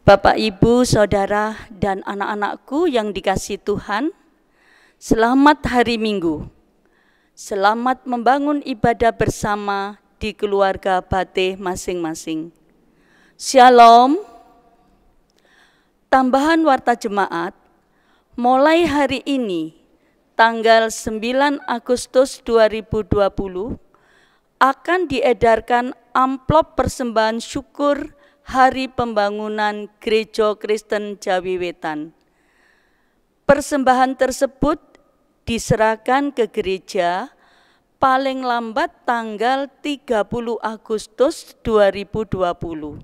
Bapak, Ibu, Saudara, dan anak-anakku yang dikasihi Tuhan, selamat hari Minggu. Selamat membangun ibadah bersama di keluarga Bate masing-masing. Shalom. Tambahan Warta Jemaat, mulai hari ini, tanggal 9 Agustus 2020, akan diedarkan amplop persembahan syukur Hari Pembangunan Gereja Kristen Jawi Wetan. Persembahan tersebut diserahkan ke gereja paling lambat tanggal 30 Agustus 2020.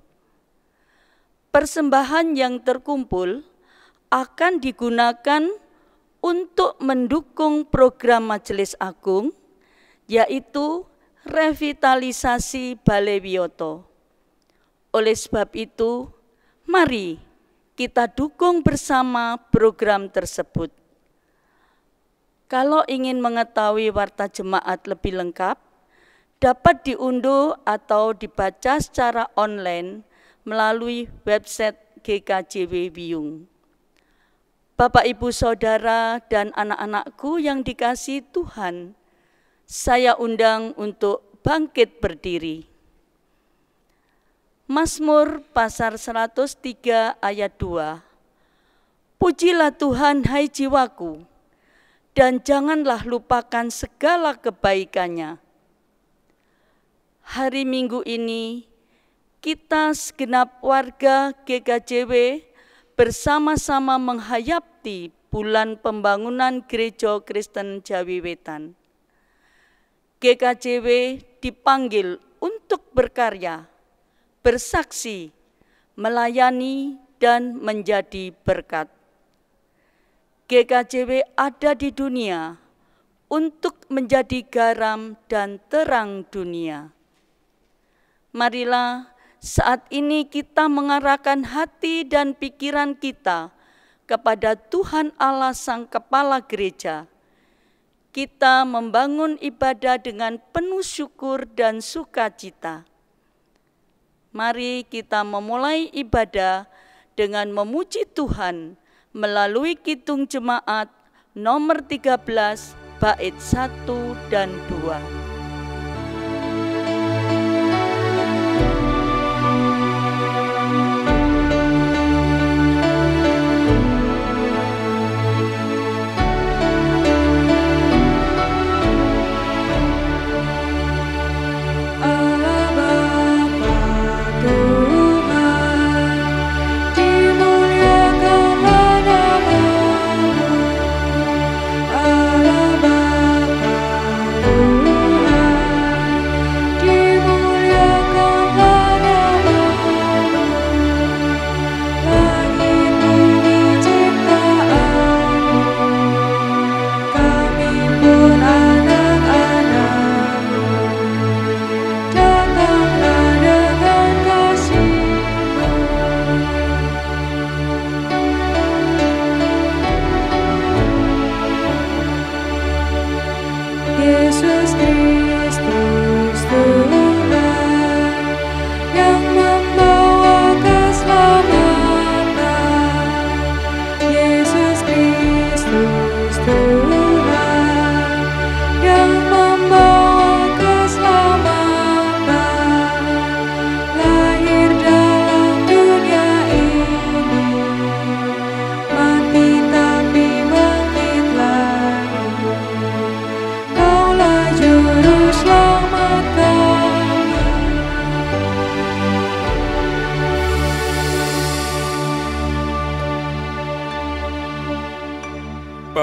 Persembahan yang terkumpul akan digunakan untuk mendukung program Majelis Agung, yaitu revitalisasi Balai Wiyoto. Oleh sebab itu, mari kita dukung bersama program tersebut. Kalau ingin mengetahui warta jemaat lebih lengkap, dapat diunduh atau dibaca secara online melalui website GKJW Wiyung. Bapak, Ibu, Saudara, dan anak-anakku yang dikasihi Tuhan, saya undang untuk bangkit berdiri. Mazmur pasal 103 ayat 2. Pujilah Tuhan, hai jiwaku, dan janganlah lupakan segala kebaikannya. Hari Minggu ini, kita segenap warga GKJW bersama-sama menghayati bulan pembangunan Gereja Kristen Jawi Wetan. GKJW dipanggil untuk berkarya, bersaksi, melayani, dan menjadi berkat. GKJW ada di dunia untuk menjadi garam dan terang dunia. Marilah saat ini kita mengarahkan hati dan pikiran kita kepada Tuhan Allah Sang Kepala Gereja. Kita membangun ibadah dengan penuh syukur dan sukacita. Mari kita memulai ibadah dengan memuji Tuhan melalui Kidung Jemaat nomor 13, bait 1 dan 2.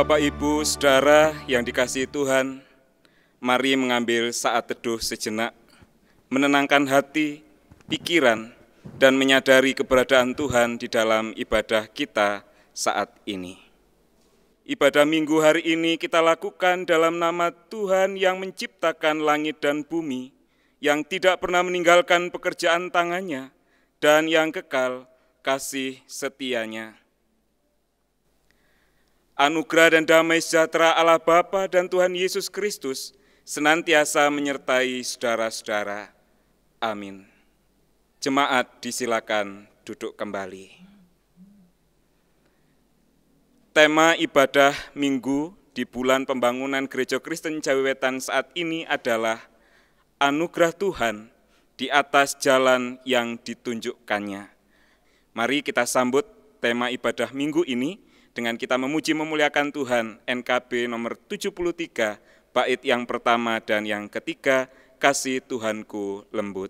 Bapak, Ibu, Saudara yang dikasihi Tuhan, mari mengambil saat teduh sejenak, menenangkan hati, pikiran, dan menyadari keberadaan Tuhan di dalam ibadah kita saat ini. Ibadah Minggu hari ini kita lakukan dalam nama Tuhan yang menciptakan langit dan bumi, yang tidak pernah meninggalkan pekerjaan tangannya, dan yang kekal kasih setianya. Anugerah dan damai sejahtera Allah Bapa dan Tuhan Yesus Kristus senantiasa menyertai saudara-saudara. Amin. Jemaat, disilakan duduk kembali. Tema ibadah minggu di bulan pembangunan Gereja Kristen Jawi Wetan saat ini adalah Anugerah Tuhan di atas jalan yang ditunjukkannya. Mari kita sambut tema ibadah minggu ini dengan kita memuji memuliakan Tuhan NKB nomor 73, bait yang pertama dan yang ketiga, Kasih Tuhanku Lembut.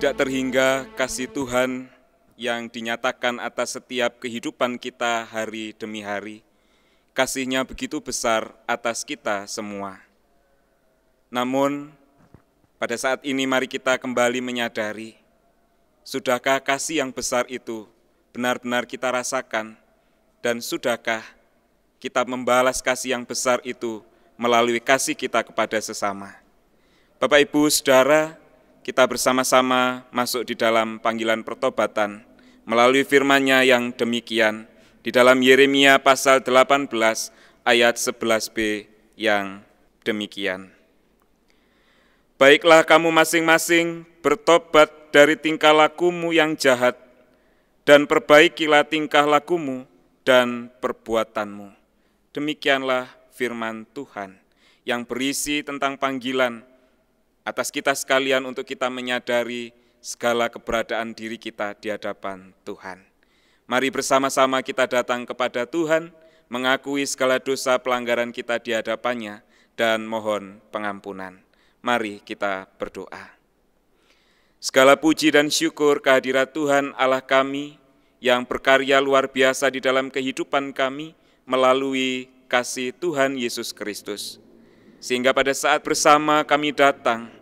Tidak terhingga kasih Tuhan yang dinyatakan atas setiap kehidupan kita hari demi hari. Kasih-Nya begitu besar atas kita semua. Namun, pada saat ini mari kita kembali menyadari, sudahkah kasih yang besar itu benar-benar kita rasakan, dan sudahkah kita membalas kasih yang besar itu melalui kasih kita kepada sesama. Bapak, Ibu, Saudara, kita bersama-sama masuk di dalam panggilan pertobatan melalui firman-Nya yang demikian di dalam Yeremia pasal 18 ayat 11b yang demikian. Baiklah kamu masing-masing bertobat dari tingkah lakumu yang jahat dan perbaikilah tingkah lakumu dan perbuatanmu. Demikianlah firman Tuhan yang berisi tentang panggilan atas kita sekalian untuk kita menyadari segala keberadaan diri kita di hadapan Tuhan. Mari bersama-sama kita datang kepada Tuhan, mengakui segala dosa pelanggaran kita di hadapannya, dan mohon pengampunan. Mari kita berdoa. Segala puji dan syukur kehadirat Tuhan Allah kami yang berkarya luar biasa di dalam kehidupan kami melalui kasih Tuhan Yesus Kristus. Sehingga pada saat bersama kami datang,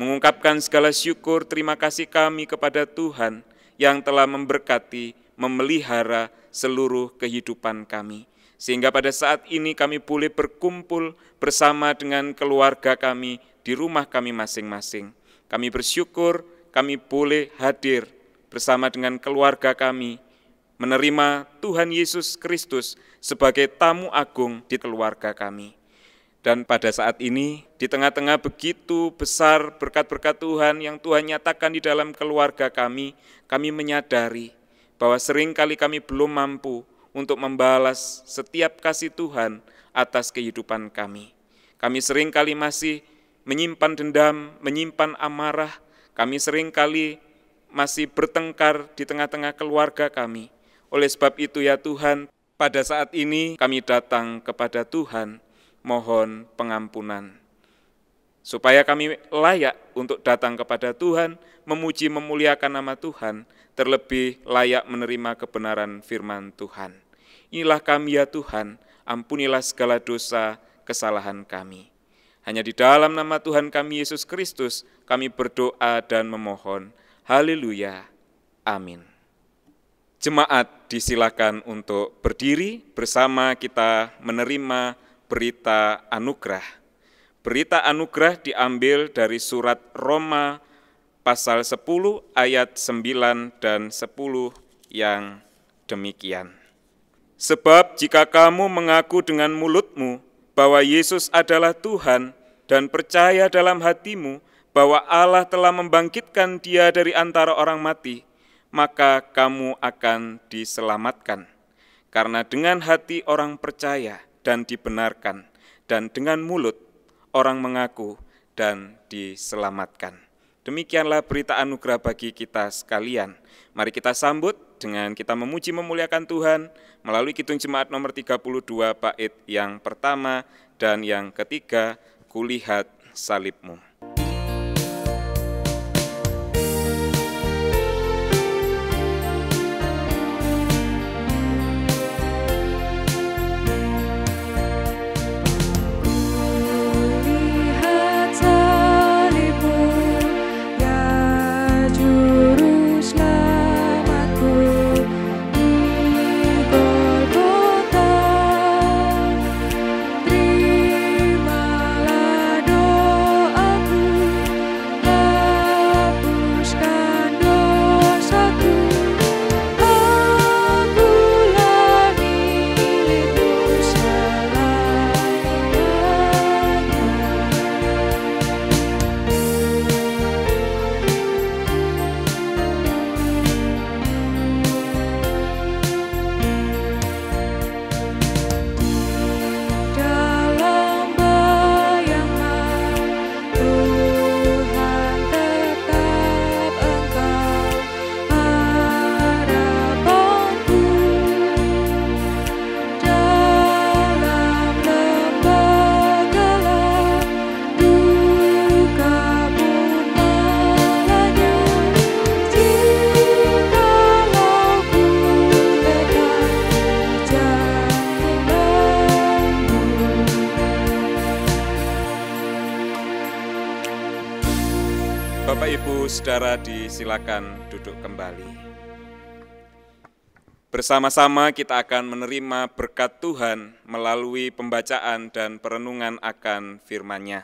mengungkapkan segala syukur terima kasih kami kepada Tuhan yang telah memberkati, memelihara seluruh kehidupan kami. Sehingga pada saat ini kami boleh berkumpul bersama dengan keluarga kami di rumah kami masing-masing. Kami bersyukur kami boleh hadir bersama dengan keluarga kami, menerima Tuhan Yesus Kristus sebagai tamu agung di keluarga kami. Dan pada saat ini, di tengah-tengah begitu besar berkat-berkat Tuhan yang Tuhan nyatakan di dalam keluarga kami, kami menyadari bahwa seringkali kami belum mampu untuk membalas setiap kasih Tuhan atas kehidupan kami. Kami seringkali masih menyimpan dendam, menyimpan amarah, kami seringkali masih bertengkar di tengah-tengah keluarga kami. Oleh sebab itu ya Tuhan, pada saat ini kami datang kepada Tuhan, mohon pengampunan. Supaya kami layak untuk datang kepada Tuhan, memuji memuliakan nama Tuhan, terlebih layak menerima kebenaran firman Tuhan. Inilah kami ya Tuhan, ampunilah segala dosa kesalahan kami. Hanya di dalam nama Tuhan kami, Yesus Kristus, kami berdoa dan memohon. Haleluya. Amin. Jemaat disilakan untuk berdiri, bersama kita menerima berita anugerah. Berita anugerah diambil dari surat Roma pasal 10 ayat 9 dan 10 yang demikian. Sebab jika kamu mengaku dengan mulutmu bahwa Yesus adalah Tuhan dan percaya dalam hatimu bahwa Allah telah membangkitkan Dia dari antara orang mati, maka kamu akan diselamatkan. Karena dengan hati orang percaya dan dibenarkan, dan dengan mulut orang mengaku dan diselamatkan. Demikianlah berita anugerah bagi kita sekalian. Mari kita sambut dengan kita memuji memuliakan Tuhan melalui Kidung Jemaat nomor 32 bait yang pertama dan yang ketiga, Kulihat Salibmu. Saudara disilakan duduk kembali. Bersama-sama kita akan menerima berkat Tuhan melalui pembacaan dan perenungan akan firman-Nya.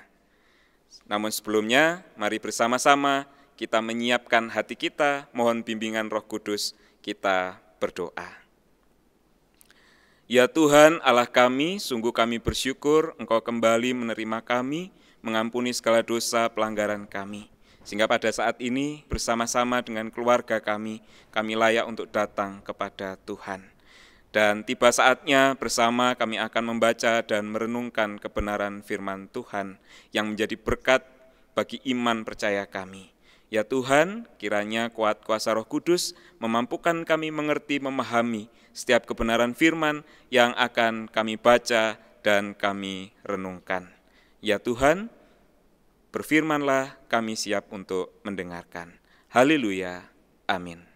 Namun sebelumnya, mari bersama-sama kita menyiapkan hati kita, mohon bimbingan Roh Kudus, kita berdoa. Ya Tuhan Allah kami, sungguh kami bersyukur Engkau kembali menerima kami, mengampuni segala dosa pelanggaran kami. Sehingga pada saat ini bersama-sama dengan keluarga kami, kami layak untuk datang kepada Tuhan. Dan tiba saatnya bersama kami akan membaca dan merenungkan kebenaran firman Tuhan yang menjadi berkat bagi iman percaya kami. Ya Tuhan, kiranya kuat kuasa Roh Kudus memampukan kami mengerti, memahami setiap kebenaran firman yang akan kami baca dan kami renungkan. Ya Tuhan, berfirmanlah, kami siap untuk mendengarkan. Haleluya, amin.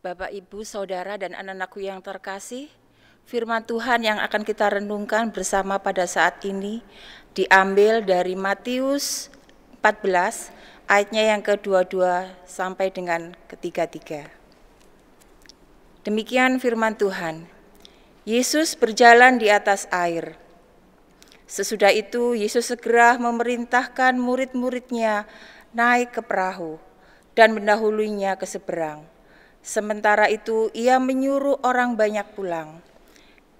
Bapak, Ibu, Saudara, dan anak-anakku yang terkasih, firman Tuhan yang akan kita renungkan bersama pada saat ini diambil dari Matius 14, ayatnya yang ke-22 sampai dengan ke-33. Demikian firman Tuhan, Yesus berjalan di atas air. Sesudah itu, Yesus segera memerintahkan murid-muridnya naik ke perahu dan mendahulunya ke seberang. Sementara itu ia menyuruh orang banyak pulang.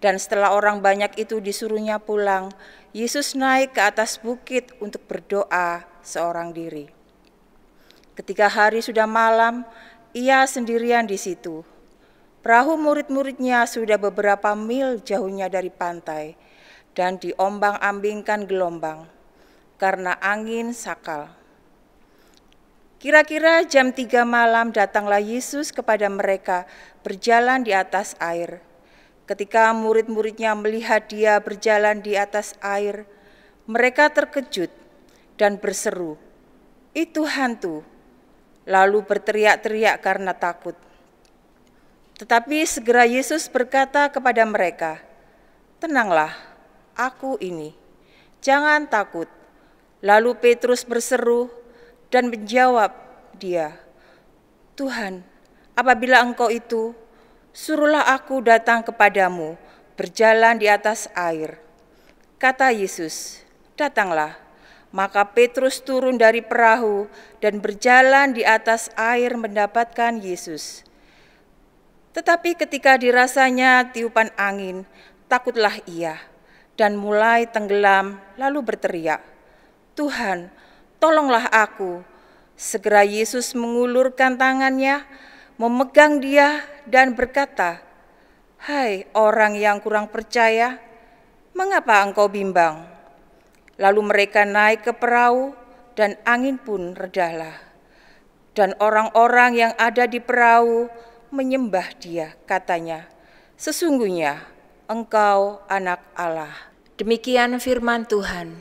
Dan setelah orang banyak itu disuruhnya pulang, Yesus naik ke atas bukit untuk berdoa seorang diri. Ketika hari sudah malam, ia sendirian di situ. Perahu murid-muridnya sudah beberapa mil jauhnya dari pantai dan diombang-ambingkan gelombang karena angin sakal. Kira-kira jam 3 malam datanglah Yesus kepada mereka berjalan di atas air. Ketika murid-muridnya melihat dia berjalan di atas air, mereka terkejut dan berseru, "Itu hantu!" Lalu berteriak-teriak karena takut. Tetapi segera Yesus berkata kepada mereka, "Tenanglah, aku ini, jangan takut." Lalu Petrus berseru dan menjawab dia, "Tuhan, apabila engkau itu, suruhlah aku datang kepadamu, berjalan di atas air." Kata Yesus, "Datanglah." Maka Petrus turun dari perahu dan berjalan di atas air mendapatkan Yesus. Tetapi ketika dirasanya tiupan angin, takutlah ia dan mulai tenggelam lalu berteriak, "Tuhan, tolonglah aku." Segera Yesus mengulurkan tangannya, memegang dia dan berkata, "Hai orang yang kurang percaya, mengapa engkau bimbang?" Lalu mereka naik ke perahu dan angin pun redahlah. Dan orang-orang yang ada di perahu menyembah dia, katanya, "Sesungguhnya engkau anak Allah." Demikian firman Tuhan.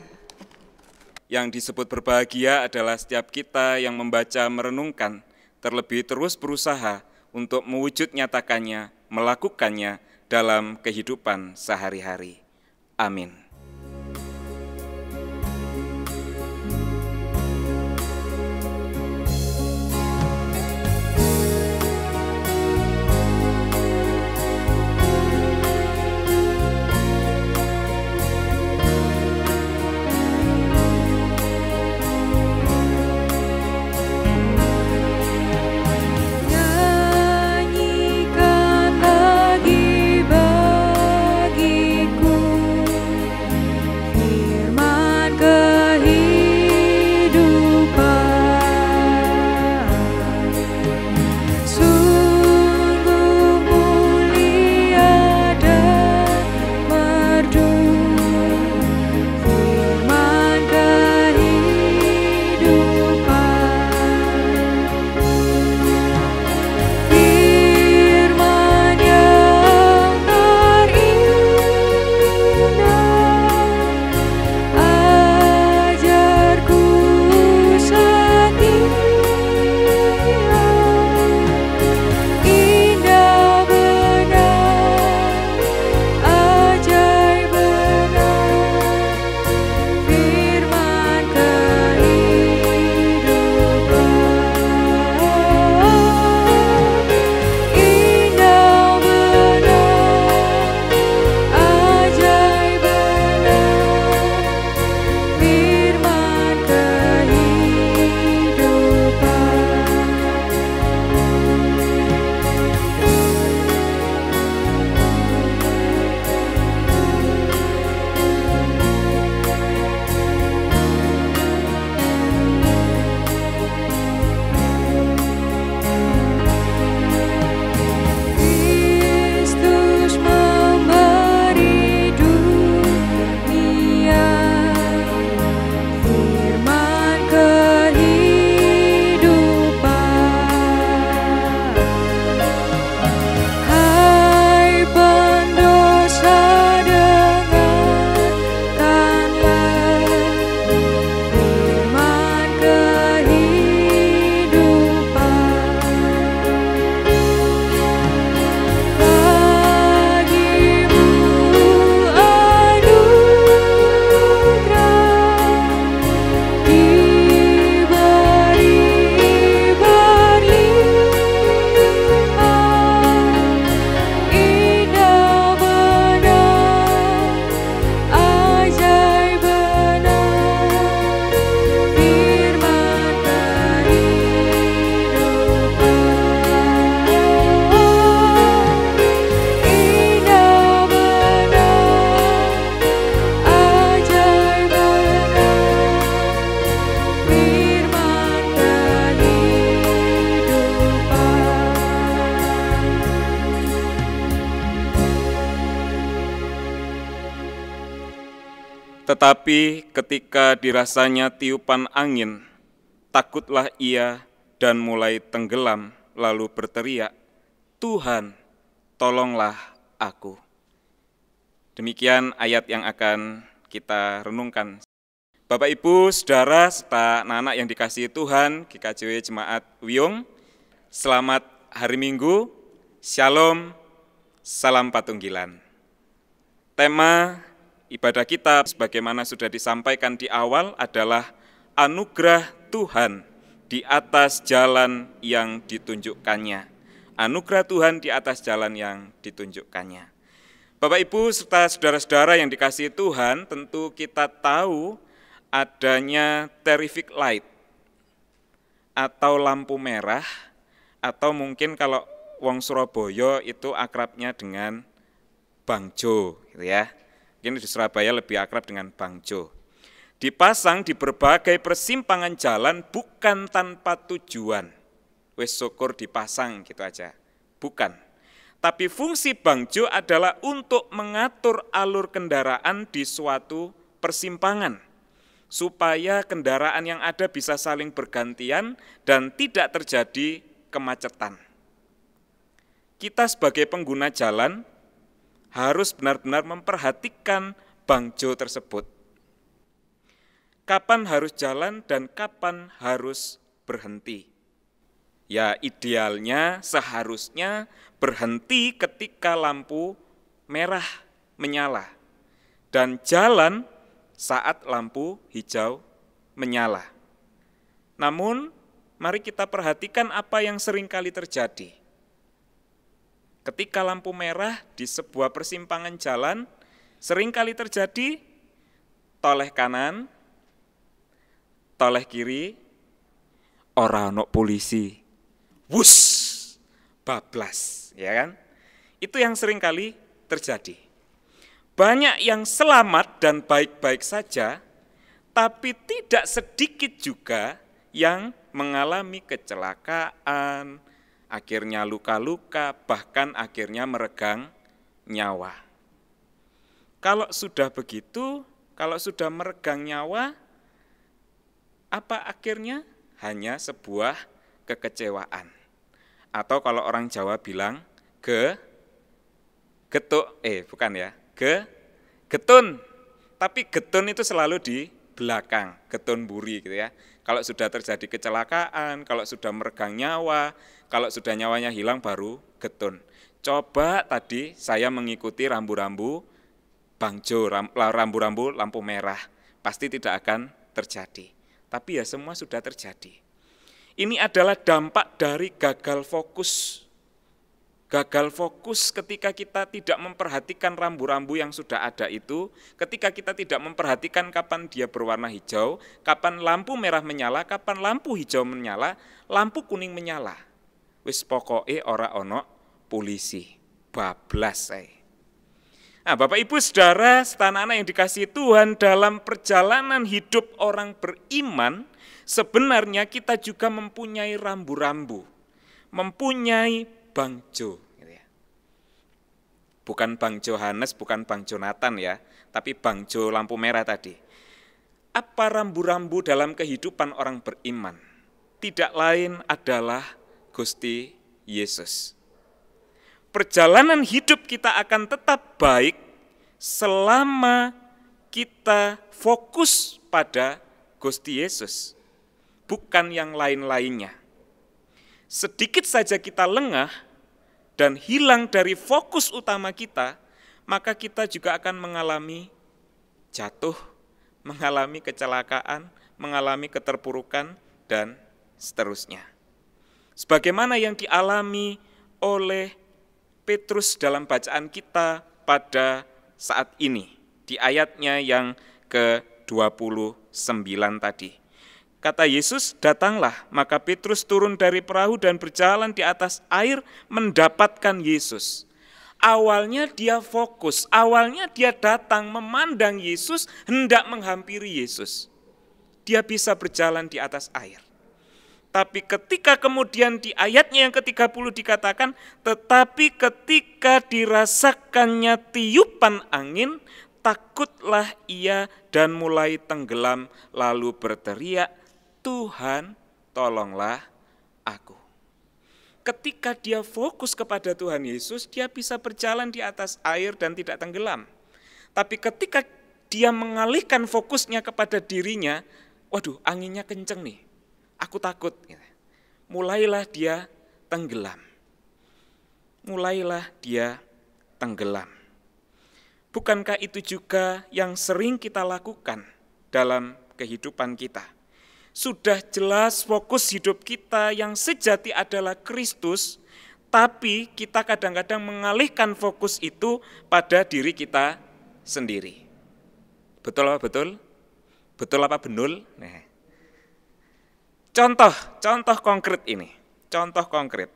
Yang disebut berbahagia adalah setiap kita yang membaca merenungkan, terlebih terus berusaha untuk mewujud nyatakannya, melakukannya dalam kehidupan sehari-hari. Amin. Tetapi ketika dirasanya tiupan angin, takutlah ia dan mulai tenggelam, lalu berteriak, "Tuhan, tolonglah aku." Demikian ayat yang akan kita renungkan. Bapak, Ibu, Saudara, serta anak-anak yang dikasihi Tuhan, GKJW Jemaat Wiyung, selamat hari Minggu, Shalom, Salam Patunggilan. Tema ibadah kita, sebagaimana sudah disampaikan di awal, adalah anugerah Tuhan di atas jalan yang ditunjukkannya. Anugerah Tuhan di atas jalan yang ditunjukkannya. Bapak, Ibu, serta saudara-saudara yang dikasihi Tuhan, tentu kita tahu adanya traffic light atau lampu merah, atau mungkin kalau wong Surabaya itu akrabnya dengan bangjo, gitu ya. Mungkin di Surabaya lebih akrab dengan bangjo. Dipasang di berbagai persimpangan jalan bukan tanpa tujuan. Wes syukur dipasang gitu aja, bukan. Tapi fungsi bangjo adalah untuk mengatur alur kendaraan di suatu persimpangan, supaya kendaraan yang ada bisa saling bergantian dan tidak terjadi kemacetan. Kita sebagai pengguna jalan harus benar-benar memperhatikan bangjo tersebut. Kapan harus jalan dan kapan harus berhenti? Ya, idealnya seharusnya berhenti ketika lampu merah menyala dan jalan saat lampu hijau menyala. Namun, mari kita perhatikan apa yang seringkali terjadi. Ketika lampu merah di sebuah persimpangan jalan, seringkali terjadi toleh kanan, toleh kiri, ora ono polisi. Wush, bablas, ya kan? Itu yang seringkali terjadi. Banyak yang selamat dan baik-baik saja, tapi tidak sedikit juga yang mengalami kecelakaan, akhirnya luka-luka, bahkan akhirnya meregang nyawa. Kalau sudah begitu, kalau sudah meregang nyawa, apa akhirnya? Hanya sebuah kekecewaan. Atau kalau orang Jawa bilang, getun. Tapi getun itu selalu di belakang, getun buri gitu ya. Kalau sudah terjadi kecelakaan, kalau sudah meregang nyawa, kalau sudah nyawanya hilang baru getun. Coba tadi saya mengikuti rambu-rambu bangjo, rambu-rambu lampu merah, pasti tidak akan terjadi. Tapi ya semua sudah terjadi. Ini adalah dampak dari gagal fokus. Gagal fokus ketika kita tidak memperhatikan rambu-rambu yang sudah ada itu, ketika kita tidak memperhatikan kapan dia berwarna hijau, kapan lampu merah menyala, kapan lampu hijau menyala, lampu kuning menyala. Wis pokoke ora ono polisi. Bablas ae. Nah, Bapak, Ibu, Saudara, setanah anak yang dikasihi Tuhan, dalam perjalanan hidup orang beriman, sebenarnya kita juga mempunyai rambu-rambu, mempunyai bangjo. Bukan Bang Johannes, bukan Bang Jonathan ya, tapi bangjo lampu merah tadi. Apa rambu-rambu dalam kehidupan orang beriman? Tidak lain adalah Gusti Yesus. Perjalanan hidup kita akan tetap baik selama kita fokus pada Gusti Yesus, bukan yang lain-lainnya. Sedikit saja kita lengah dan hilang dari fokus utama kita, maka kita juga akan mengalami jatuh, mengalami kecelakaan, mengalami keterpurukan, dan seterusnya. Sebagaimana yang dialami oleh Petrus dalam bacaan kita pada saat ini, di ayatnya yang ke-29 tadi. Kata Yesus, datanglah, maka Petrus turun dari perahu dan berjalan di atas air mendapatkan Yesus. Awalnya dia fokus, awalnya dia datang memandang Yesus, hendak menghampiri Yesus. Dia bisa berjalan di atas air. Tapi ketika kemudian di ayatnya yang ke-30 dikatakan, tetapi ketika dirasakannya tiupan angin, takutlah ia dan mulai tenggelam, lalu berteriak, Tuhan tolonglah aku. Ketika dia fokus kepada Tuhan Yesus, dia bisa berjalan di atas air dan tidak tenggelam. Tapi ketika dia mengalihkan fokusnya kepada dirinya, waduh anginnya kenceng nih, aku takut. Mulailah dia tenggelam. Mulailah dia tenggelam. Bukankah itu juga yang sering kita lakukan dalam kehidupan kita? Sudah jelas fokus hidup kita yang sejati adalah Kristus, tapi kita kadang-kadang mengalihkan fokus itu pada diri kita sendiri. Betul apa betul? Betul apa benul? Nah. Contoh konkret ini. Contoh konkret.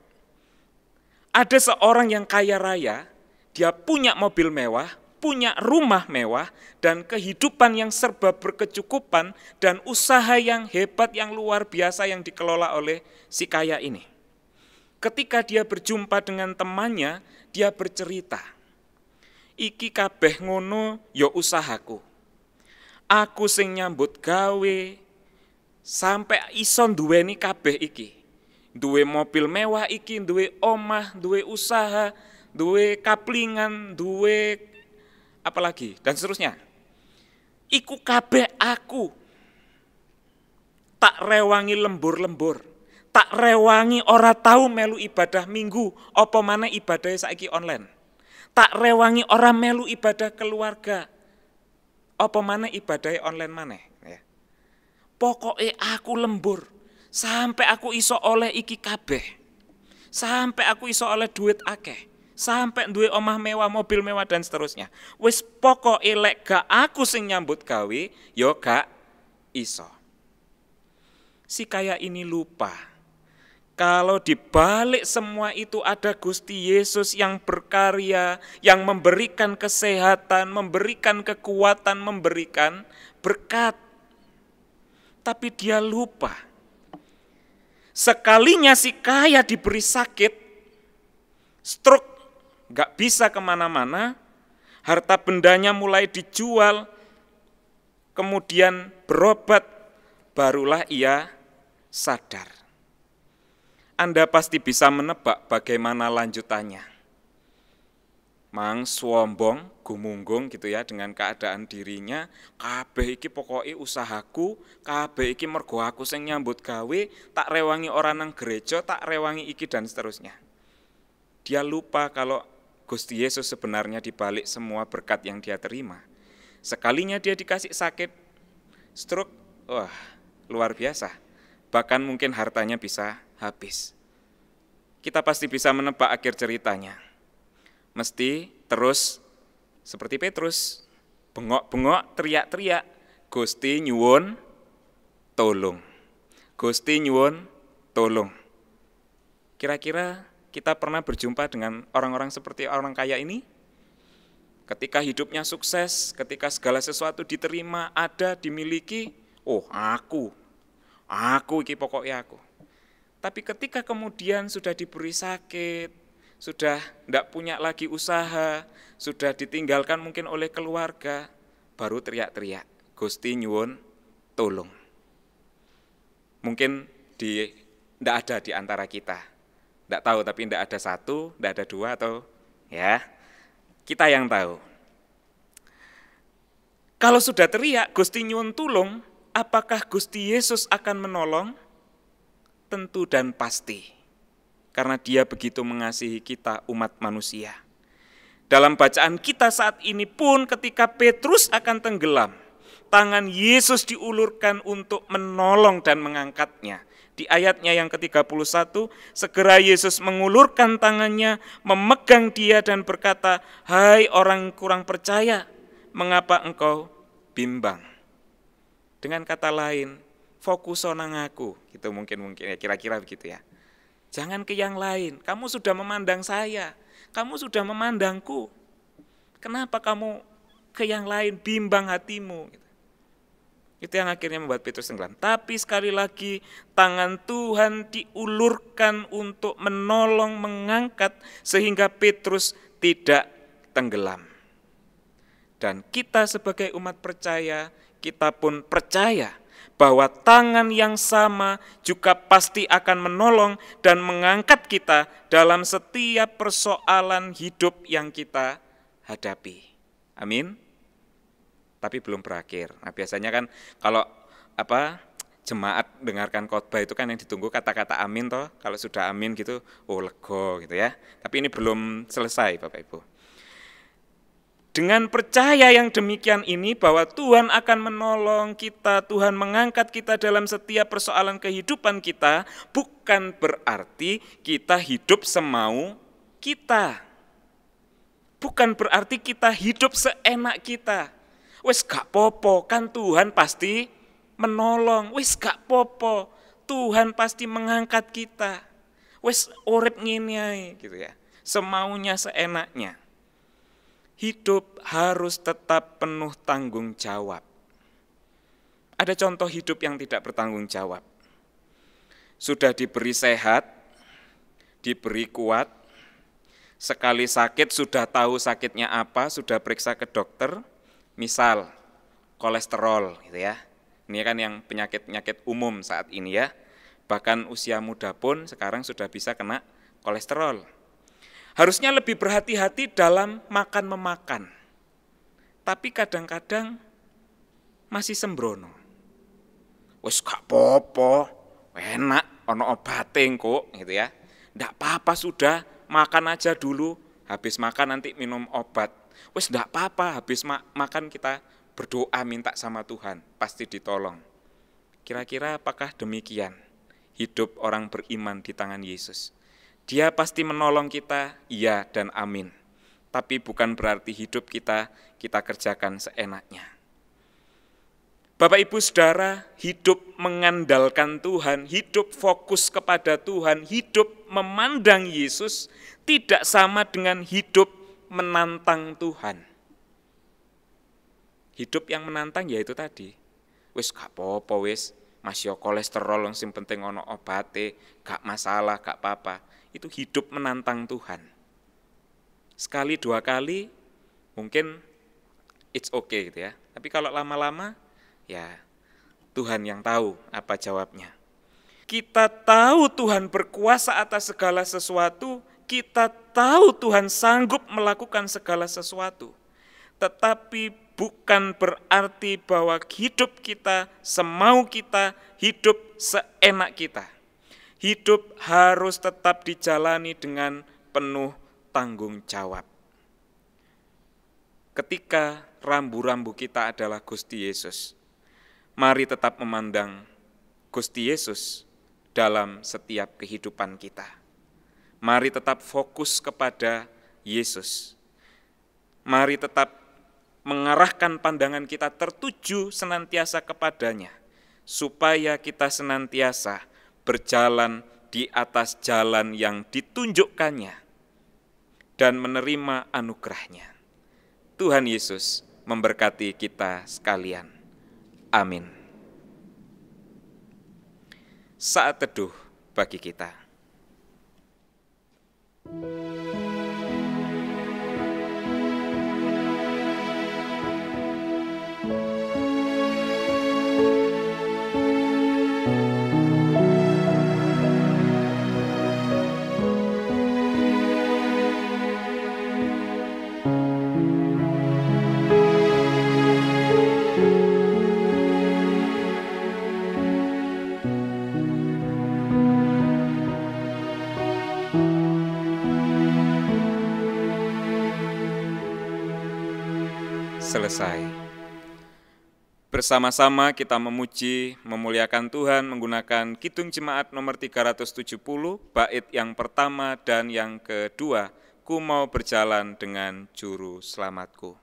Ada seorang yang kaya raya, dia punya mobil mewah, punya rumah mewah, dan kehidupan yang serba berkecukupan, dan usaha yang hebat, yang luar biasa yang dikelola oleh si kaya ini. Ketika dia berjumpa dengan temannya, dia bercerita, iki kabeh ngono ya usahaku. Aku sing nyambut gawe, sampai iso duweni kabeh iki. Duwe mobil mewah iki, duwe omah, duwe usaha, duwe kaplingan, duwe apalagi, dan seterusnya. Iku kabeh aku, tak rewangi lembur-lembur, tak rewangi ora tahu melu ibadah minggu, apa mana ibadahnya saiki online. Tak rewangi ora melu ibadah keluarga, apa mana ibadahnya online maneh. Pokoknya aku lembur, sampai aku iso oleh iki kabeh, sampai aku iso oleh duit akeh, sampai duwe omah mewah, mobil mewah, dan seterusnya. Wis pokoknya lek gak aku sing nyambut gawe, yo gak iso. Si kaya ini lupa, kalau dibalik semua itu ada Gusti Yesus yang berkarya, yang memberikan kesehatan, memberikan kekuatan, memberikan berkat. Tapi dia lupa. Sekalinya si kaya diberi sakit, stroke, gak bisa kemana-mana, harta bendanya mulai dijual, kemudian berobat, barulah ia sadar. Anda pasti bisa menebak bagaimana lanjutannya. Mang swombong, gumunggung gitu ya dengan keadaan dirinya, kabeh iki pokoke usahaku, kabeh iki mergo aku sing nyambut gawe, tak rewangi ora nang gereja, tak rewangi iki dan seterusnya. Dia lupa kalau Gusti Yesus sebenarnya dibalik semua berkat yang dia terima. Sekalinya dia dikasih sakit, stroke, wah luar biasa. Bahkan mungkin hartanya bisa habis. Kita pasti bisa menebak akhir ceritanya. Mesti terus seperti Petrus, bengok-bengok, teriak-teriak, Gusti nyuwun tolong. Gusti nyuwun tolong. Kira-kira kita pernah berjumpa dengan orang-orang seperti orang kaya ini? Ketika hidupnya sukses, ketika segala sesuatu diterima, ada, dimiliki, oh aku iki pokoknya aku. Tapi ketika kemudian sudah diberi sakit, sudah tidak punya lagi usaha, sudah ditinggalkan mungkin oleh keluarga, baru teriak-teriak, Gusti nyuwun tolong. Mungkin tidak ada di antara kita, tidak tahu, tapi tidak ada satu, tidak ada dua, atau ya kita yang tahu. Kalau sudah teriak, Gusti nyuwun tolong, apakah Gusti Yesus akan menolong? Tentu dan pasti, karena dia begitu mengasihi kita umat manusia. Dalam bacaan kita saat ini pun ketika Petrus akan tenggelam, tangan Yesus diulurkan untuk menolong dan mengangkatnya. Di ayatnya yang ke-31, segera Yesus mengulurkan tangannya, memegang dia dan berkata, hai orang kurang percaya, mengapa engkau bimbang? Dengan kata lain, fokus nang aku, gitu mungkin ya, kira-kira begitu ya. Jangan ke yang lain, kamu sudah memandang saya, kamu sudah memandangku. Kenapa kamu ke yang lain, bimbang hatimu? Gitu. Itu yang akhirnya membuat Petrus tenggelam. Tapi sekali lagi, tangan Tuhan diulurkan untuk menolong, mengangkat, sehingga Petrus tidak tenggelam. Dan kita sebagai umat percaya, kita pun percaya bahwa tangan yang sama juga pasti akan menolong dan mengangkat kita dalam setiap persoalan hidup yang kita hadapi. Amin. Tapi belum berakhir. Nah, biasanya kan kalau jemaat dengarkan khotbah itu kan yang ditunggu kata-kata amin toh. Kalau sudah amin gitu, oh lego gitu ya. Tapi ini belum selesai, Bapak Ibu. Dengan percaya yang demikian ini bahwa Tuhan akan menolong kita, Tuhan mengangkat kita dalam setiap persoalan kehidupan kita, bukan berarti kita hidup semau kita. Bukan berarti kita hidup seenak kita. Wis gak popo, kan Tuhan pasti menolong. Wis gak popo, Tuhan pasti mengangkat kita. Wis urip ngene ae gitu ya. Semaunya seenaknya. Hidup harus tetap penuh tanggung jawab. Ada contoh hidup yang tidak bertanggung jawab. Sudah diberi sehat, diberi kuat, sekali sakit sudah tahu sakitnya apa, sudah periksa ke dokter, misal kolesterol gitu ya. Ini kan yang penyakit-penyakit umum saat ini ya. Bahkan usia muda pun sekarang sudah bisa kena kolesterol. Harusnya lebih berhati-hati dalam makan-memakan. Tapi kadang-kadang masih sembrono. Wis gak popo, enak, ono obate kok gitu ya. Ndak apa-apa sudah, makan aja dulu, habis makan nanti minum obat. Wis ndak apa-apa, habis makan kita berdoa minta sama Tuhan, pasti ditolong. Kira-kira apakah demikian hidup orang beriman di tangan Yesus? Dia pasti menolong kita, iya dan amin. Tapi bukan berarti hidup kita kerjakan seenaknya. Bapak, Ibu, Saudara, hidup mengandalkan Tuhan, hidup fokus kepada Tuhan, hidup memandang Yesus tidak sama dengan hidup menantang Tuhan. Hidup yang menantang yaitu tadi, wis gak apa-apa wis, masih kolesterol yang penting ono obate, gak masalah, gak apa-apa. Itu hidup menantang Tuhan. Sekali dua kali mungkin it's okay gitu ya. Tapi kalau lama-lama ya Tuhan yang tahu apa jawabnya. Kita tahu Tuhan berkuasa atas segala sesuatu, kita tahu Tuhan sanggup melakukan segala sesuatu. Tetapi bukan berarti bahwa hidup kita semau kita, hidup seenak kita. Hidup harus tetap dijalani dengan penuh tanggung jawab. Ketika rambu-rambu kita adalah Gusti Yesus, mari tetap memandang Gusti Yesus dalam setiap kehidupan kita. Mari tetap fokus kepada Yesus. Mari tetap mengarahkan pandangan kita tertuju senantiasa kepadanya, supaya kita senantiasa berjalan di atas jalan yang ditunjukkannya dan menerima anugerahnya. Tuhan Yesus memberkati kita sekalian. Amin. Saat teduh bagi kita. Selesai. Bersama-sama kita memuji, memuliakan Tuhan menggunakan Kidung Jemaat nomor 370, bait yang pertama dan yang kedua, Ku Mau Berjalan dengan Juru Selamatku.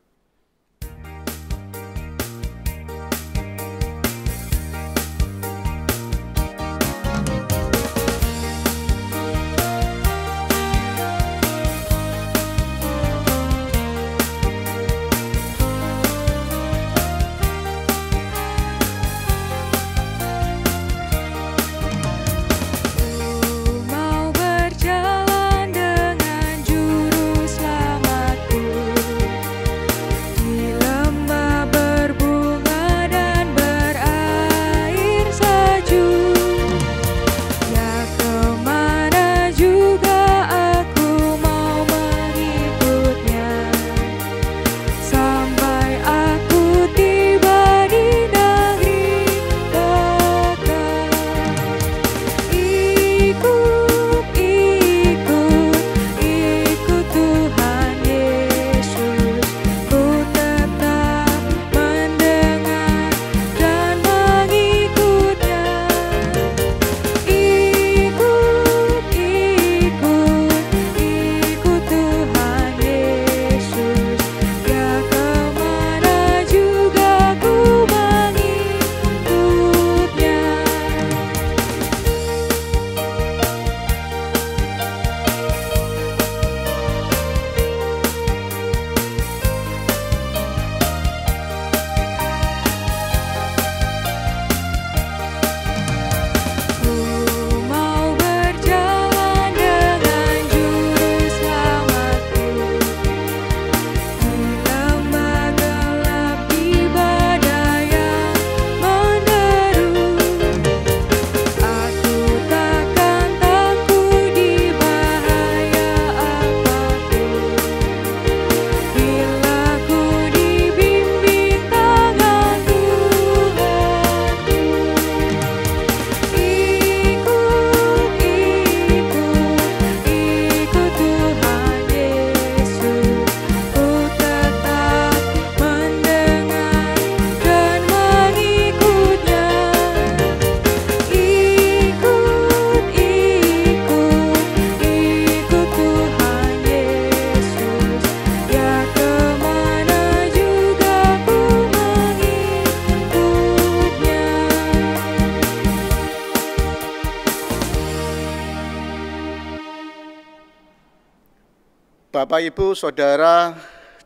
Bapak, Ibu, Saudara,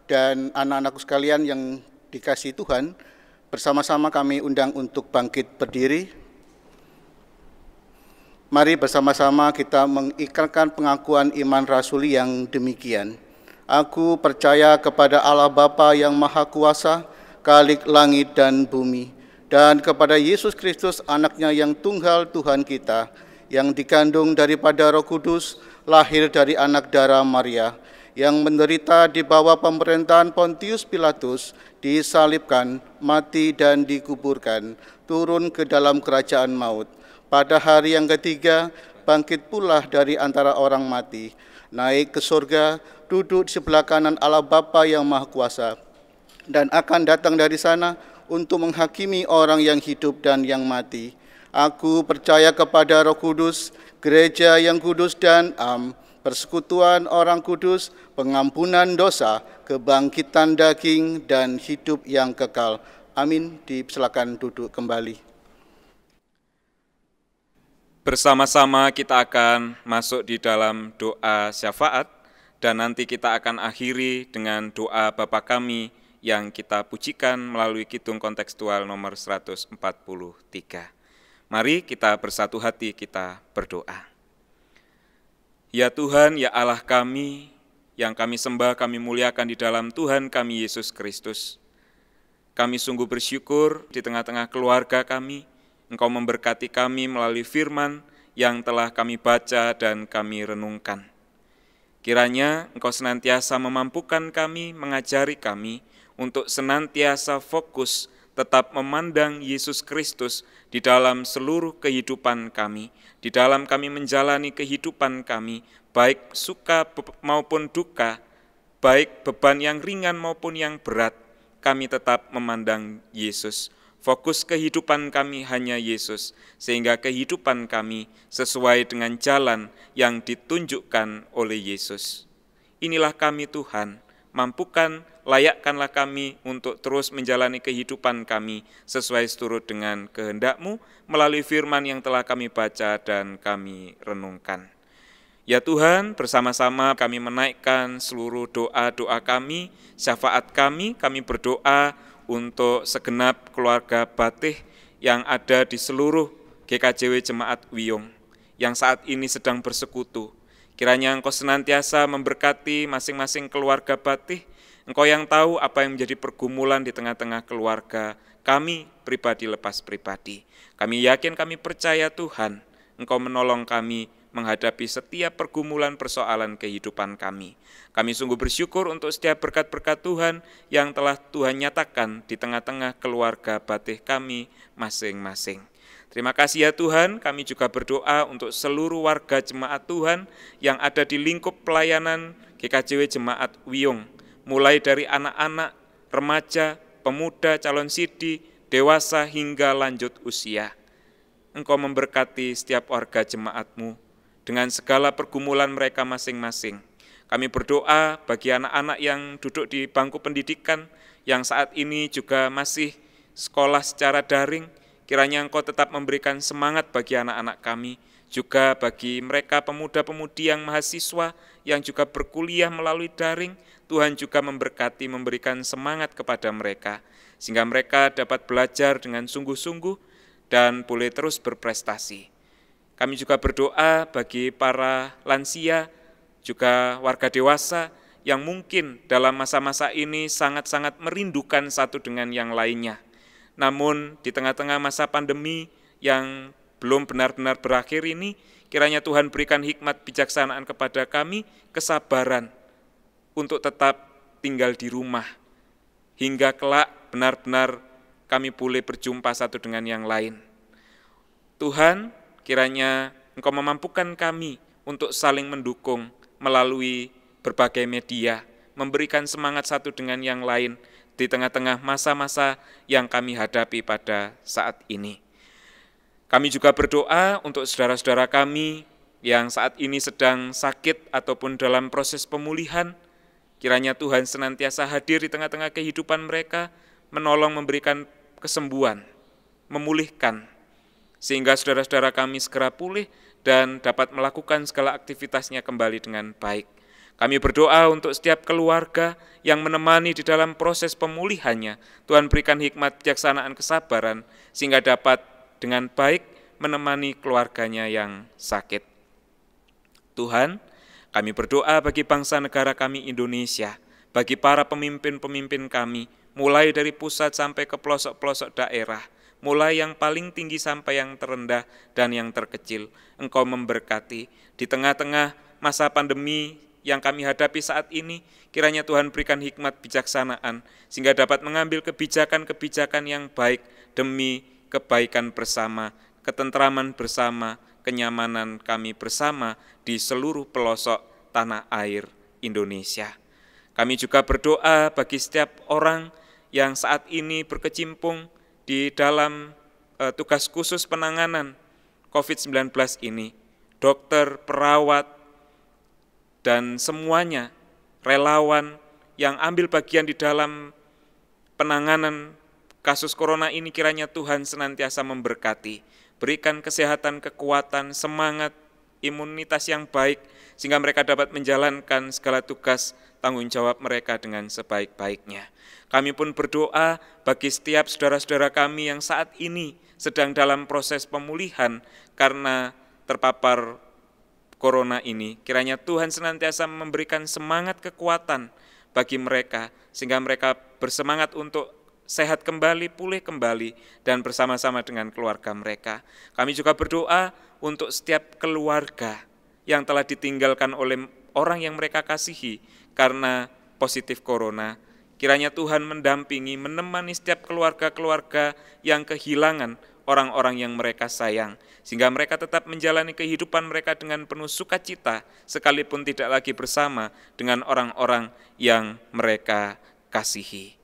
dan anak-anakku sekalian yang dikasihi Tuhan, bersama-sama kami undang untuk bangkit berdiri. Mari bersama-sama kita mengikrarkan pengakuan iman rasuli yang demikian. Aku percaya kepada Allah Bapa yang Maha Kuasa, Khalik langit dan bumi, dan kepada Yesus Kristus anaknya yang tunggal Tuhan kita, yang dikandung daripada Roh Kudus, lahir dari anak darah Maria, yang menderita di bawah pemerintahan Pontius Pilatus, disalibkan, mati dan dikuburkan, turun ke dalam kerajaan maut. Pada hari yang ketiga, bangkit pula dari antara orang mati, naik ke surga, duduk di sebelah kanan Allah Bapa yang Maha Kuasa, dan akan datang dari sana untuk menghakimi orang yang hidup dan yang mati. Aku percaya kepada Roh Kudus, Gereja yang kudus dan am, persekutuan orang kudus, pengampunan dosa, kebangkitan daging, dan hidup yang kekal. Amin. Silakan duduk kembali. Bersama-sama kita akan masuk di dalam doa syafaat, dan nanti kita akan akhiri dengan doa Bapa Kami yang kita pujikan melalui Kidung Kontekstual nomor 143. Mari kita bersatu hati, kita berdoa. Ya Tuhan, ya Allah kami, yang kami sembah, kami muliakan di dalam Tuhan kami, Yesus Kristus. Kami sungguh bersyukur di tengah-tengah keluarga kami, Engkau memberkati kami melalui firman yang telah kami baca dan kami renungkan. Kiranya Engkau senantiasa memampukan kami, mengajari kami untuk senantiasa fokus tetap memandang Yesus Kristus di dalam seluruh kehidupan kami, di dalam kami menjalani kehidupan kami, baik suka maupun duka, baik beban yang ringan maupun yang berat, kami tetap memandang Yesus. Fokus kehidupan kami hanya Yesus, sehingga kehidupan kami sesuai dengan jalan yang ditunjukkan oleh Yesus. Inilah kami Tuhan, mampukan, layakkanlah kami untuk terus menjalani kehidupan kami sesuai seturut dengan kehendak-Mu melalui firman yang telah kami baca dan kami renungkan. Ya Tuhan, bersama-sama kami menaikkan seluruh doa-doa kami, syafaat kami berdoa untuk segenap keluarga Batih yang ada di seluruh GKJW Jemaat Wiyung, yang saat ini sedang bersekutu. Kiranya Engkau senantiasa memberkati masing-masing keluarga Batih. Engkau yang tahu apa yang menjadi pergumulan di tengah-tengah keluarga kami, pribadi lepas pribadi. Kami yakin, kami percaya Tuhan, Engkau menolong kami menghadapi setiap pergumulan persoalan kehidupan kami. Kami sungguh bersyukur untuk setiap berkat-berkat Tuhan yang telah Tuhan nyatakan di tengah-tengah keluarga Batih kami masing-masing. Terima kasih ya Tuhan, kami juga berdoa untuk seluruh warga jemaat Tuhan yang ada di lingkup pelayanan GKJW Jemaat Wiyung, mulai dari anak-anak, remaja, pemuda, calon sidi, dewasa, hingga lanjut usia. Engkau memberkati setiap warga jemaat-Mu dengan segala pergumulan mereka masing-masing. Kami berdoa bagi anak-anak yang duduk di bangku pendidikan, yang saat ini juga masih sekolah secara daring, kiranya Engkau tetap memberikan semangat bagi anak-anak kami, juga bagi mereka pemuda-pemudi yang mahasiswa, yang juga berkuliah melalui daring, Tuhan juga memberkati, memberikan semangat kepada mereka, sehingga mereka dapat belajar dengan sungguh-sungguh dan boleh terus berprestasi. Kami juga berdoa bagi para lansia, juga warga dewasa, yang mungkin dalam masa-masa ini sangat-sangat merindukan satu dengan yang lainnya. Namun di tengah-tengah masa pandemi yang belum benar-benar berakhir ini, kiranya Tuhan berikan hikmat bijaksanaan kepada kami, kesabaran untuk tetap tinggal di rumah, hingga kelak benar-benar kami boleh berjumpa satu dengan yang lain. Tuhan, kiranya Engkau memampukan kami untuk saling mendukung melalui berbagai media, memberikan semangat satu dengan yang lain di tengah-tengah masa-masa yang kami hadapi pada saat ini. Kami juga berdoa untuk saudara-saudara kami yang saat ini sedang sakit ataupun dalam proses pemulihan, kiranya Tuhan senantiasa hadir di tengah-tengah kehidupan mereka, menolong memberikan kesembuhan, memulihkan, sehingga saudara-saudara kami segera pulih dan dapat melakukan segala aktivitasnya kembali dengan baik. Kami berdoa untuk setiap keluarga yang menemani di dalam proses pemulihannya. Tuhan berikan hikmat, kebijaksanaan, kesabaran, sehingga dapat dengan baik menemani keluarganya yang sakit. Tuhan, kami berdoa bagi bangsa negara kami Indonesia, bagi para pemimpin-pemimpin kami, mulai dari pusat sampai ke pelosok-pelosok daerah, mulai yang paling tinggi sampai yang terendah dan yang terkecil. Engkau memberkati di tengah-tengah masa pandemi yang kami hadapi saat ini, kiranya Tuhan berikan hikmat bijaksanaan, sehingga dapat mengambil kebijakan-kebijakan yang baik demi kebaikan bersama, ketentraman bersama, kenyamanan kami bersama di seluruh pelosok tanah air Indonesia. Kami juga berdoa bagi setiap orang yang saat ini berkecimpung di dalam tugas khusus penanganan COVID-19 ini, dokter, perawat, dan semuanya relawan yang ambil bagian di dalam penanganan kasus corona ini, kiranya Tuhan senantiasa memberkati. Berikan kesehatan, kekuatan, semangat, imunitas yang baik, sehingga mereka dapat menjalankan segala tugas tanggung jawab mereka dengan sebaik-baiknya. Kami pun berdoa bagi setiap saudara-saudara kami yang saat ini sedang dalam proses pemulihan karena terpapar corona ini, kiranya Tuhan senantiasa memberikan semangat, kekuatan bagi mereka, sehingga mereka bersemangat untuk sehat kembali, pulih kembali, dan bersama-sama dengan keluarga mereka. Kami juga berdoa untuk setiap keluarga yang telah ditinggalkan oleh orang yang mereka kasihi karena positif corona. Kiranya Tuhan mendampingi, menemani setiap keluarga-keluarga yang kehilangan orang-orang yang mereka sayang, sehingga mereka tetap menjalani kehidupan mereka dengan penuh sukacita, sekalipun tidak lagi bersama dengan orang-orang yang mereka kasihi.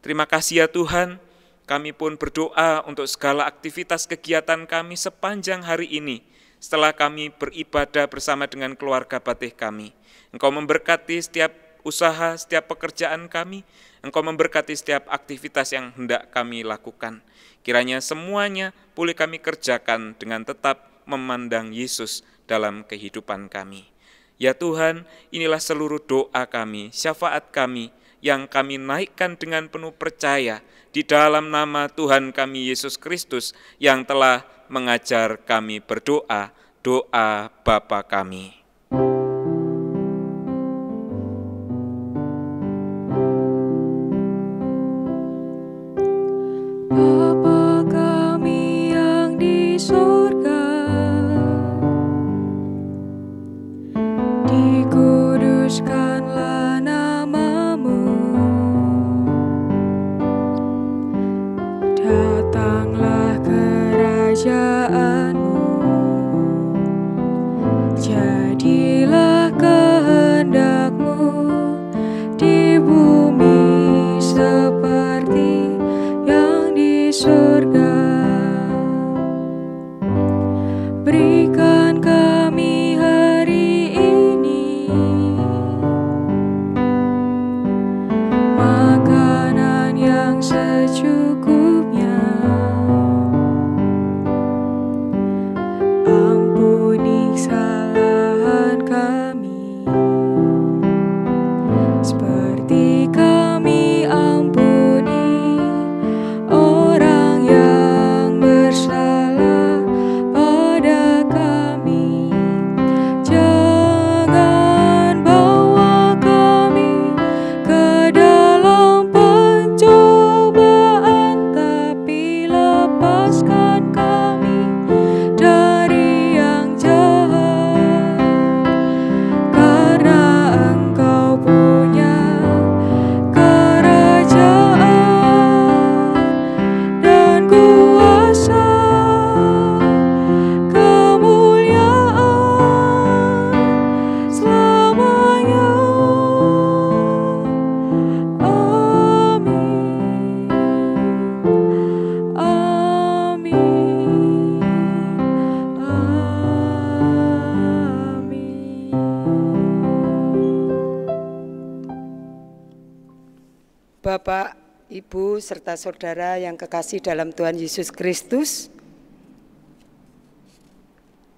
Terima kasih ya Tuhan, kami pun berdoa untuk segala aktivitas kegiatan kami sepanjang hari ini, setelah kami beribadah bersama dengan keluarga batih kami. Engkau memberkati setiap usaha, setiap pekerjaan kami, Engkau memberkati setiap aktivitas yang hendak kami lakukan. Kiranya semuanya boleh kami kerjakan dengan tetap memandang Yesus dalam kehidupan kami. Ya Tuhan, inilah seluruh doa kami, syafaat kami, yang kami naikkan dengan penuh percaya di dalam nama Tuhan kami Yesus Kristus yang telah mengajar kami berdoa, doa Bapa kami. Bapak, Ibu, serta saudara yang kekasih dalam Tuhan Yesus Kristus,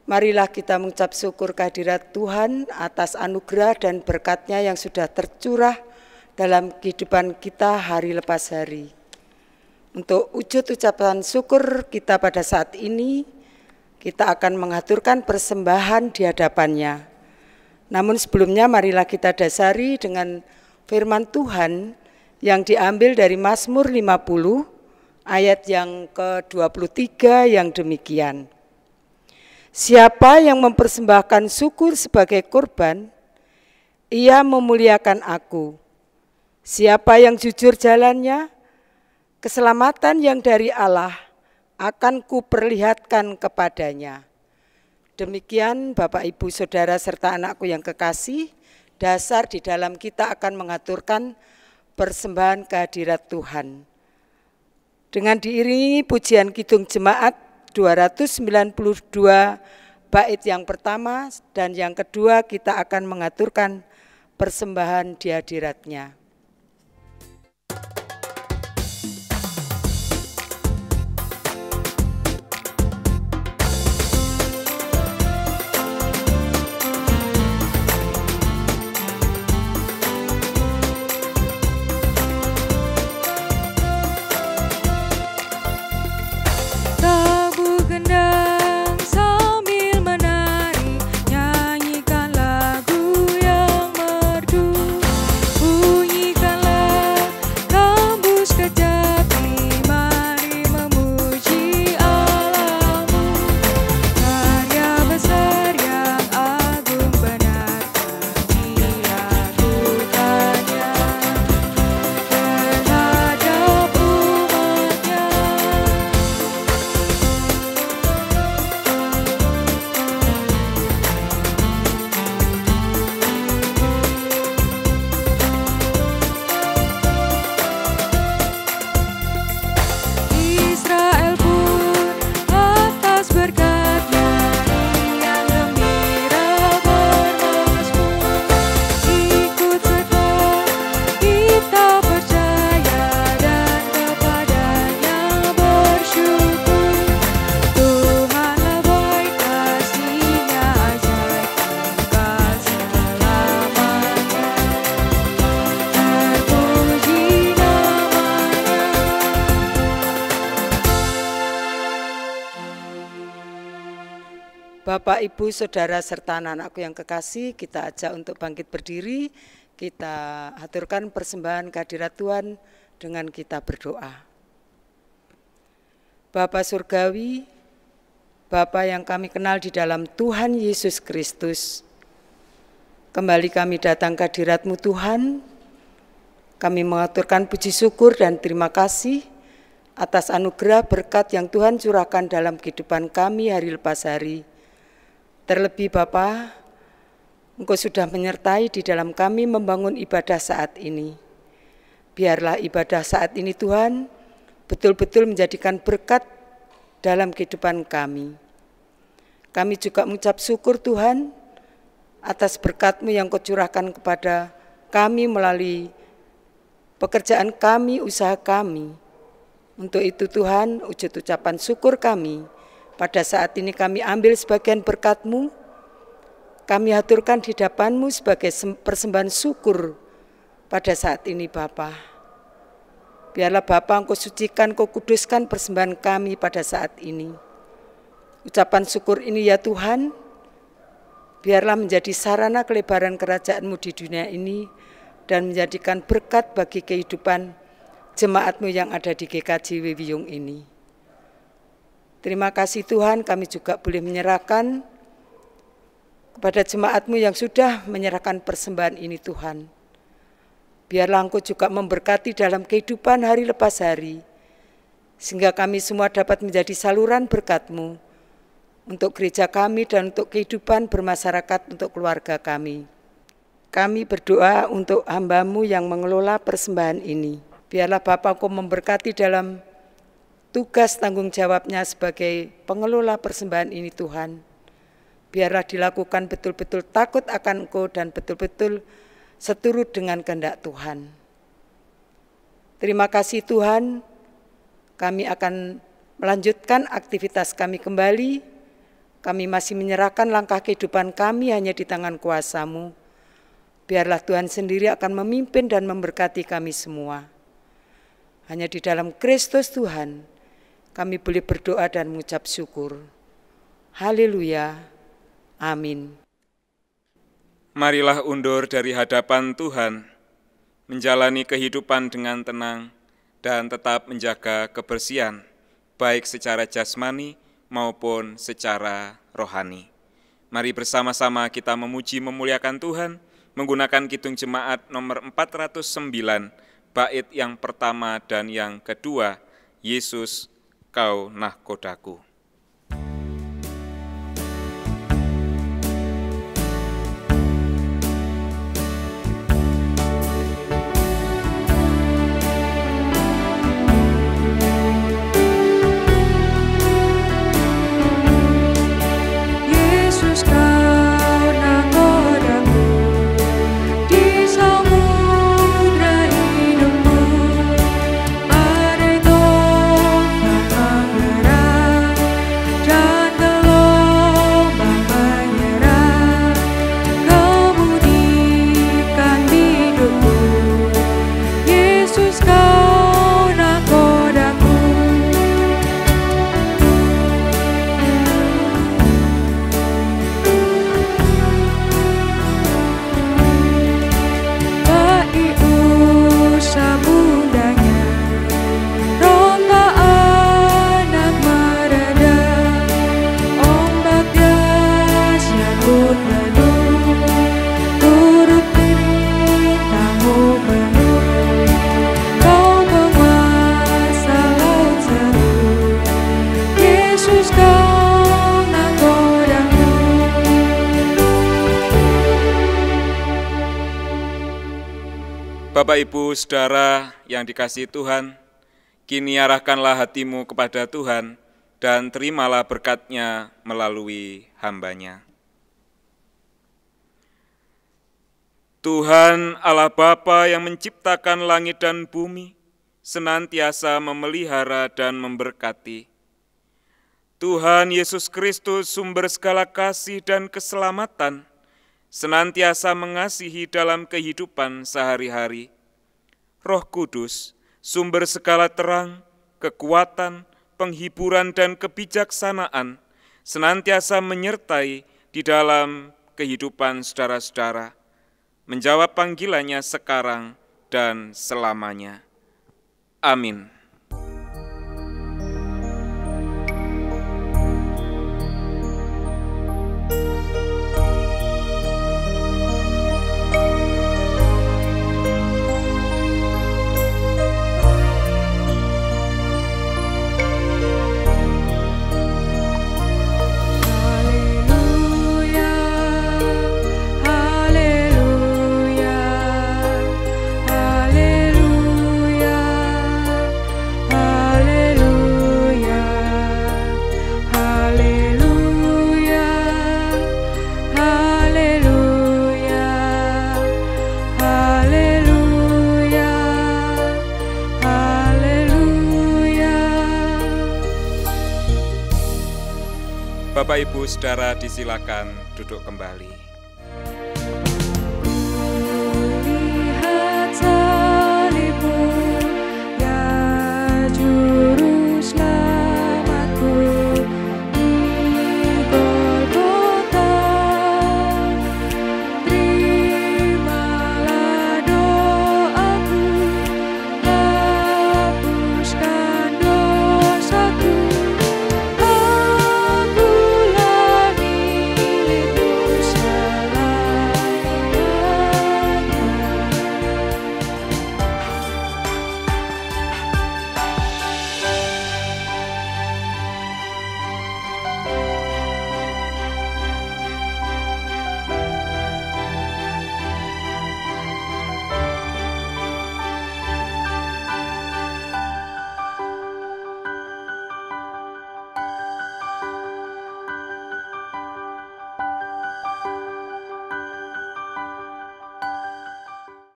Marilah kita mengucap syukur kehadirat Tuhan atas anugerah dan berkat-Nya yang sudah tercurah dalam kehidupan kita hari lepas hari. Untuk wujud ucapan syukur kita pada saat ini, kita akan mengaturkan persembahan di hadapan-Nya. Namun sebelumnya marilah kita dasari dengan firman Tuhan yang diambil dari Mazmur 50 ayat yang ke-23 yang demikian. Siapa yang mempersembahkan syukur sebagai korban, ia memuliakan Aku. Siapa yang jujur jalannya, keselamatan yang dari Allah akan Kuperlihatkan kepadanya. Demikian Bapak, Ibu, Saudara, serta anakku yang kekasih, dasar di dalam kita akan mengaturkan persembahan kehadirat Tuhan. Dengan diiringi pujian Kidung Jemaat 292 bait yang pertama dan yang kedua, kita akan mengaturkan persembahan di hadirat-Nya. Bapak, Ibu, Saudara, serta anak-anakku yang kekasih, kita ajak untuk bangkit berdiri, kita haturkan persembahan kehadirat Tuhan dengan kita berdoa. Bapa Surgawi, Bapa yang kami kenal di dalam Tuhan Yesus Kristus, kembali kami datang ke hadirat-Mu Tuhan, kami mengaturkan puji syukur dan terima kasih atas anugerah berkat yang Tuhan curahkan dalam kehidupan kami hari lepas hari. Terlebih Bapa, Engkau sudah menyertai di dalam kami membangun ibadah saat ini. Biarlah ibadah saat ini Tuhan betul-betul menjadikan berkat dalam kehidupan kami. Kami juga mengucap syukur Tuhan atas berkat-Mu yang Kau curahkan kepada kami melalui pekerjaan kami, usaha kami. Untuk itu Tuhan, wujud ucapan syukur kami. Pada saat ini kami ambil sebagian berkat-Mu, kami haturkan di hadapan-Mu sebagai persembahan syukur pada saat ini Bapa. Biarlah Bapa Engkau sucikan, Engkau kuduskan persembahan kami pada saat ini. Ucapan syukur ini ya Tuhan, biarlah menjadi sarana kelebaran kerajaan-Mu di dunia ini dan menjadikan berkat bagi kehidupan jemaat-Mu yang ada di GKJW Wiyung ini. Terima kasih Tuhan, kami juga boleh menyerahkan kepada jemaat-Mu yang sudah menyerahkan persembahan ini Tuhan. Biarlah Engkau juga memberkati dalam kehidupan hari lepas hari, sehingga kami semua dapat menjadi saluran berkat-Mu untuk gereja kami dan untuk kehidupan bermasyarakat, untuk keluarga kami. Kami berdoa untuk hamba-Mu yang mengelola persembahan ini. Biarlah Bapa Engkau memberkati dalam tugas tanggung jawabnya sebagai pengelola persembahan ini Tuhan. Biarlah dilakukan betul-betul takut akan Engkau dan betul-betul seturut dengan kehendak Tuhan. Terima kasih Tuhan, kami akan melanjutkan aktivitas kami kembali Kami masih menyerahkan langkah kehidupan kami hanya di tangan kuasa-Mu. Biarlah Tuhan sendiri akan memimpin dan memberkati kami semua. Hanya di dalam Kristus Tuhan, kami boleh berdoa dan mengucap syukur. Haleluya. Amin. Marilah undur dari hadapan Tuhan, menjalani kehidupan dengan tenang, dan tetap menjaga kebersihan, baik secara jasmani maupun secara rohani. Mari bersama-sama kita memuji memuliakan Tuhan menggunakan Kidung Jemaat nomor 409, bait yang pertama dan yang kedua, Yesus Kau Nahkodaku. Bapak, Ibu, Saudara yang dikasihi Tuhan, kini arahkanlah hatimu kepada Tuhan dan terimalah berkat-Nya melalui hamba-Nya. Tuhan Allah Bapa yang menciptakan langit dan bumi, senantiasa memelihara dan memberkati. Tuhan Yesus Kristus sumber segala kasih dan keselamatan, senantiasa mengasihi dalam kehidupan sehari-hari. Roh Kudus, sumber segala terang, kekuatan, penghiburan, dan kebijaksanaan, senantiasa menyertai di dalam kehidupan saudara-saudara, menjawab panggilannya sekarang dan selamanya. Amin. Bapak, Ibu, Saudara disilakan duduk kembali.